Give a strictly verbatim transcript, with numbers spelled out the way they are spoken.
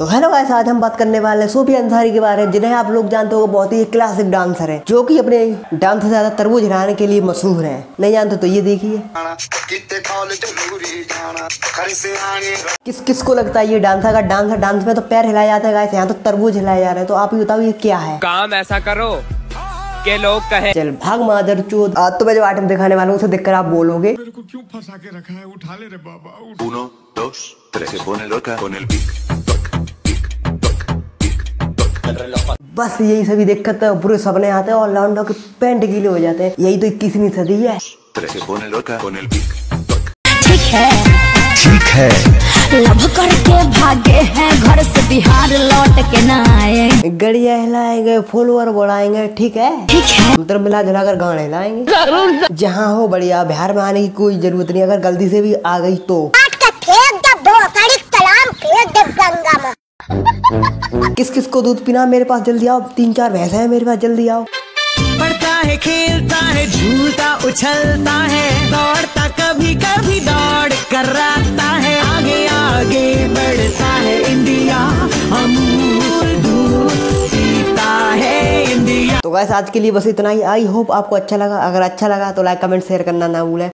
तो hello guys, आज हम बात करने वाले हैं सोफिया अंसारी के बारे में, जिन्हें आप लोग जानते हो बहुत ही क्लासिक डांसर है, जो कि अपने डांस से ज्यादा तरबूज हिलाने के लिए मशहूर है। नहीं जानते तो ये देखिए किस किस को लगता है ये डांसर का डांसर डांस में तो पैर हिलाया जाता है गाइस, यहाँ तो तरबूज हिलाया जा रहा है। तो आप ये बताओ ये क्या है, काम ऐसा करो के लोग कहे चल भाग मादर चोद। आज तो मैं जो आइटम दिखाने वाला हूँ उसे देखकर आप बोलोगे मेरे को क्यों फंसा के रखा है, उठा ले रे बाबा। Uno, dos, tres, se pone loca con el pic, toc, pic, toc, pic, toc। बस यही सभी देखकर तो बुरे सपने आते हैं और लौंडों के पैंट गीले हो जाते हैं। यही तो इक्कीसवीं सदी है। Se pone loca con el pic, toc। ठीक है, ठीक है, लव करके भागे हैं घर से बिहार लौट के ना आए, गड़िया हिलाएंगे, फॉलोअर बढ़ाएंगे, ठीक है ठीक है मतलब मिला जुला कर गाने हिलाएंगे। जहाँ हो बढ़िया, बिहार में आने की कोई जरूरत नहीं। अगर गलती से भी आ गई तो किस किस को दूध पीना, मेरे पास जल्दी आओ, तीन चार भैंस है मेरे पास, जल्दी आओ। पढ़ता है, खेलता है, झूलता उछलता है, दौड़ता कभी कभी दौड़ कर आता है, आगे आगे बढ़ता है इंडिया। तो गाइस आज के लिए बस इतना ही। आई होप आपको अच्छा लगा, अगर अच्छा लगा तो लाइक कमेंट शेयर करना ना भूलें।